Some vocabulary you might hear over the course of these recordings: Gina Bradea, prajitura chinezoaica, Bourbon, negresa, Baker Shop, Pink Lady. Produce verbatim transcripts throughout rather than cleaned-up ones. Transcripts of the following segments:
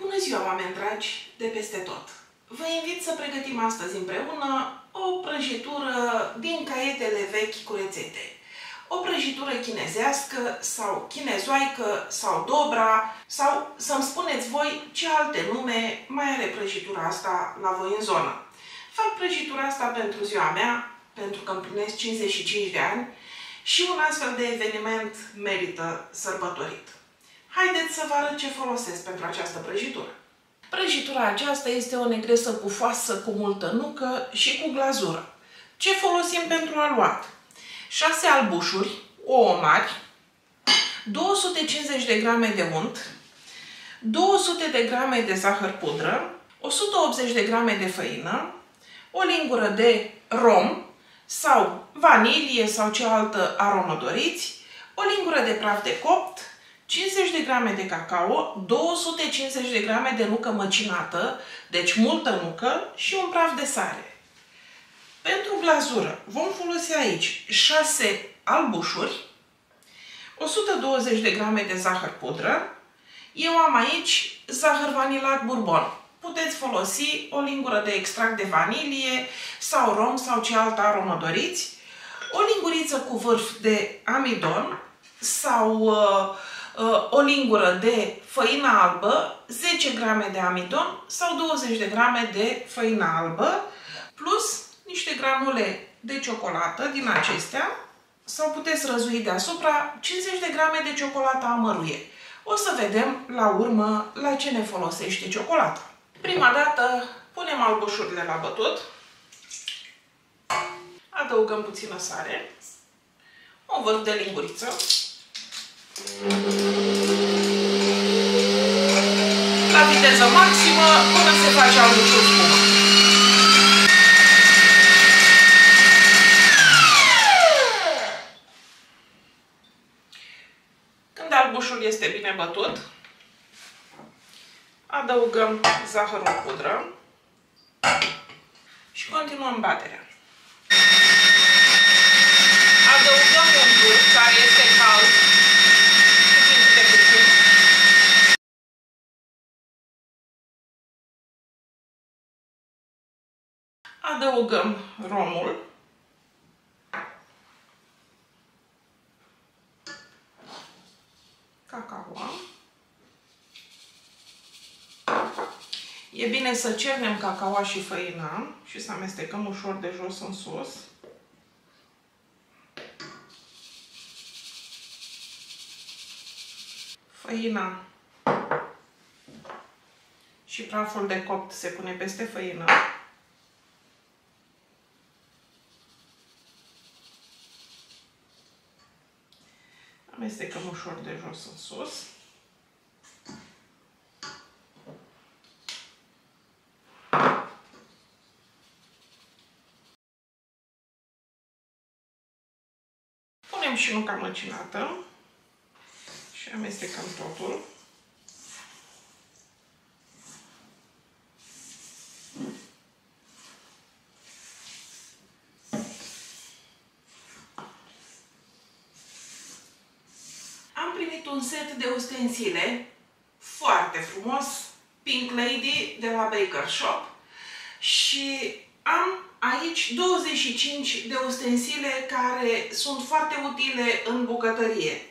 Bună ziua, oameni dragi de peste tot! Vă invit să pregătim astăzi împreună o prăjitură din caietele vechi cu rețete. O prăjitură chinezească sau chinezoaică sau dobra sau să-mi spuneți voi ce alte nume mai are prăjitura asta la voi în zonă. Fac prăjitura asta pentru ziua mea, pentru că împlinesc cincizeci și cinci de ani și un astfel de eveniment merită sărbătorit. Haideți să vă arăt ce folosesc pentru această prăjitură. Prăjitura aceasta este o negresă pufoasă cu multă nucă și cu glazură. Ce folosim pentru aluat? șase albușuri, ouă mari, două sute cincizeci de grame de unt, două sute de grame de zahăr pudră, o sută optzeci de grame de făină, o lingură de rom sau vanilie sau ce altă aromă doriți, o lingură de praf de copt, cincizeci de grame de cacao, două sute cincizeci de grame de nucă măcinată, deci multă nucă, și un praf de sare. Pentru glazură vom folosi aici șase albușuri, o sută douăzeci de grame de zahăr pudră, eu am aici zahăr vanilat Bourbon. Puteți folosi o lingură de extract de vanilie sau rom sau ce altă aromă doriți, o linguriță cu vârf de amidon sau uh, o lingură de făină albă, zece grame de amidon sau douăzeci de grame de făină albă, plus niște granule de ciocolată din acestea, sau puteți răzui deasupra cincizeci de grame de ciocolată amăruie. O să vedem la urmă la ce ne folosește ciocolata. Prima dată punem albușurile la bătut, adăugăm puțină sare, un vârf de linguriță, la viteză maximă până se face albușul spumă. Când albușul este bine bătut, adăugăm zahărul pudră și continuăm baterea. Adăugăm untul care este cald. Adăugăm romul, cacao. E bine să cernem cacao și făina și să amestecăm ușor de jos în sus. Făina și praful de copt se pune peste făină. Amestecăm ușor de jos în sus. Punem și nuca măcinată și amestecăm totul. Un set de ustensile foarte frumos, Pink Lady de la Baker Shop, și am aici douăzeci și cinci de ustensile care sunt foarte utile în bucătărie.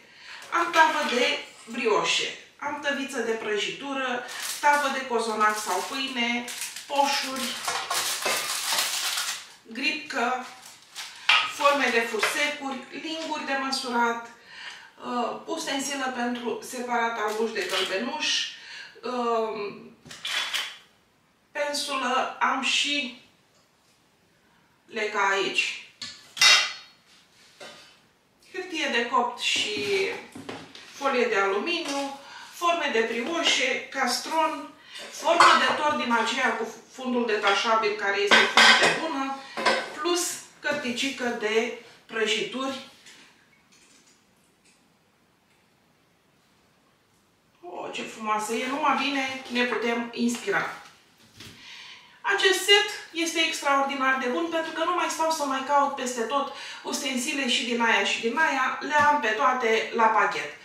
Am tavă de brioșe, am tăviță de prăjitură, tavă de cozonac sau pâine, poșuri, gripcă, forme de fursecuri, linguri de măsurat, Uh, ustensilă pentru separat albuș de călbenuș, uh, pensulă, am și leca aici, hârtie de copt și folie de aluminiu, forme de brioșe, castron, formă de tort din aceea cu fundul detașabil care este foarte bună, plus cărticică de prăjituri. Ce frumoasă e! Numai bine ne putem inspira! Acest set este extraordinar de bun pentru că nu mai stau să mai caut peste tot ustensile și din aia și din aia, le am pe toate la pachet.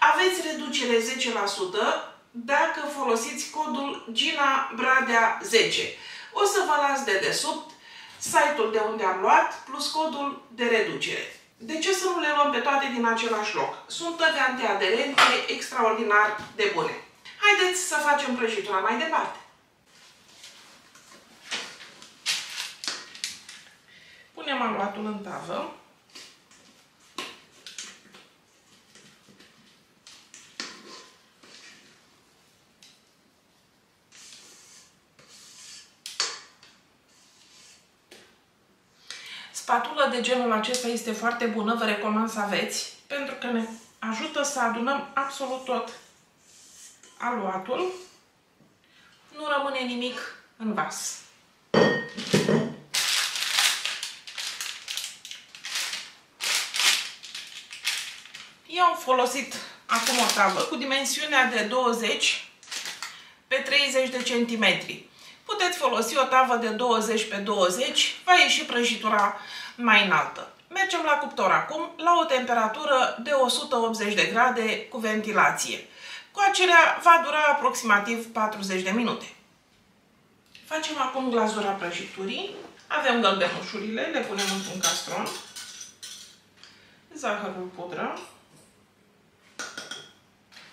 Aveți reducere zece la sută dacă folosiți codul Gina Bradea zece. O să vă las de desubt site-ul de unde am luat plus codul de reducere. De ce să nu le luăm pe toate din același loc? Sunt toate antiaderente extraordinar de bune. Haideți să facem prăjitura mai departe. Punem aluatul în tavă. Spatulă de genul acesta este foarte bună, vă recomand să aveți, pentru că ne ajută să adunăm absolut tot aluatul. Nu rămâne nimic în vas. Eu am folosit acum o tavă cu dimensiunea de douăzeci pe treizeci de centimetri. Puteți folosi o tavă de douăzeci pe douăzeci, va ieși prăjitura mai înaltă. Mergem la cuptor acum, la o temperatură de o sută optzeci de grade cu ventilație. Coacerea va dura aproximativ patruzeci de minute. Facem acum glazura prăjiturii. Avem gălbenușurile, le punem într-un castron. Zahărul pudră.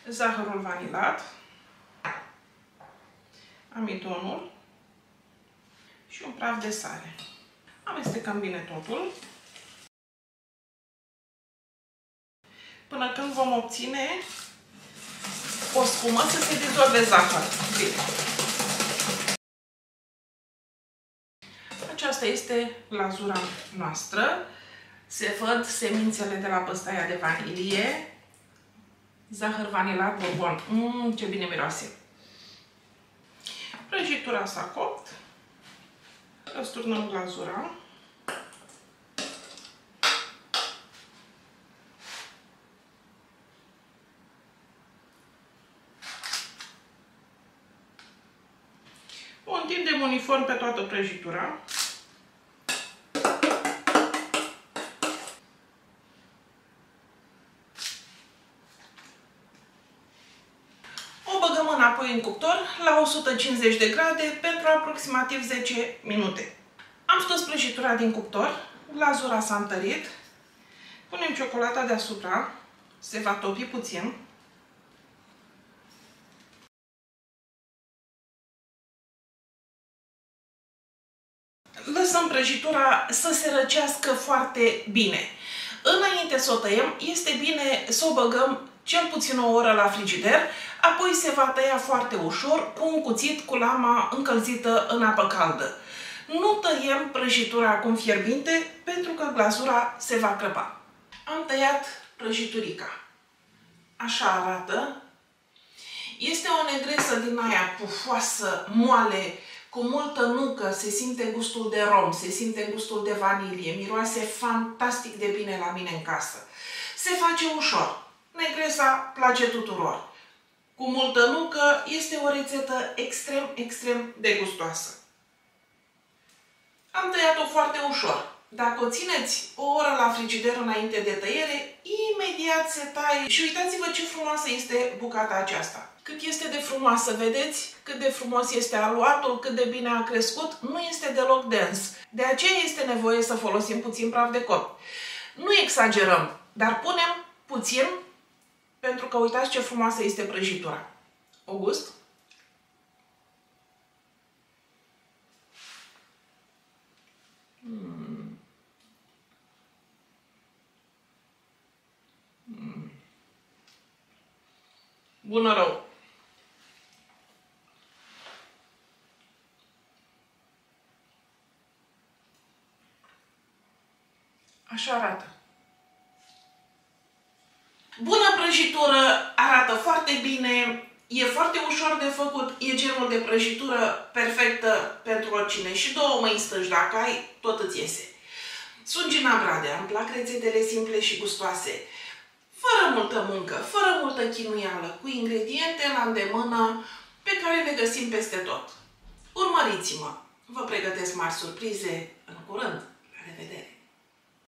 Zahărul vanilat. Amidonul și un praf de sare. Amestecăm bine totul până când vom obține o spumă să se dizolve zahărul. Aceasta este glazura noastră. Se văd semințele de la păstaia de vanilie. Zahăr vanilat, bourbon. Mmm, ce bine miroase! Prăjitura s-a copt. Răsturnăm glazura. O întindem uniform pe toată prăjitura. În cuptor la o sută cincizeci de grade pentru aproximativ zece minute. Am scos prăjitura din cuptor, glazura s-a întărit, punem ciocolata deasupra, se va topi puțin. Lăsăm prăjitura să se răcească foarte bine. Înainte să o tăiem, este bine să o băgăm cel puțin o oră la frigider, apoi se va tăia foarte ușor cu un cuțit cu lama încălzită în apă caldă. Nu tăiem prăjitura acum fierbinte, pentru că glazura se va crăpa. Am tăiat prăjiturica. Așa arată. Este o negresă din aia pufoasă, moale, cu multă nucă, se simte gustul de rom, se simte gustul de vanilie, miroase fantastic de bine la mine în casă. Se face ușor. Negresa place tuturor. Cu multă nucă este o rețetă extrem, extrem de gustoasă. Am tăiat-o foarte ușor. Dacă o țineți o oră la frigider înainte de tăiere, imediat se taie. Și uitați-vă ce frumoasă este bucata aceasta. Cât este de frumoasă, vedeți? Cât de frumos este aluatul, cât de bine a crescut, nu este deloc dens. De aceea este nevoie să folosim puțin praf de copt. Nu exagerăm, dar punem puțin, pentru că uitați ce frumoasă este prăjitura. O gust? Mm. Mm. Bună rău! Așa arată. Bună prăjitură, arată foarte bine, e foarte ușor de făcut, e genul de prăjitură perfectă pentru oricine și două mâini stângi dacă ai, tot îți iese. Sunt Gina Bradea, îmi plac rețetele simple și gustoase, fără multă muncă, fără multă chinuială, cu ingrediente la îndemână pe care le găsim peste tot. Urmăriți-mă, vă pregătesc mari surprize, în curând, la revedere!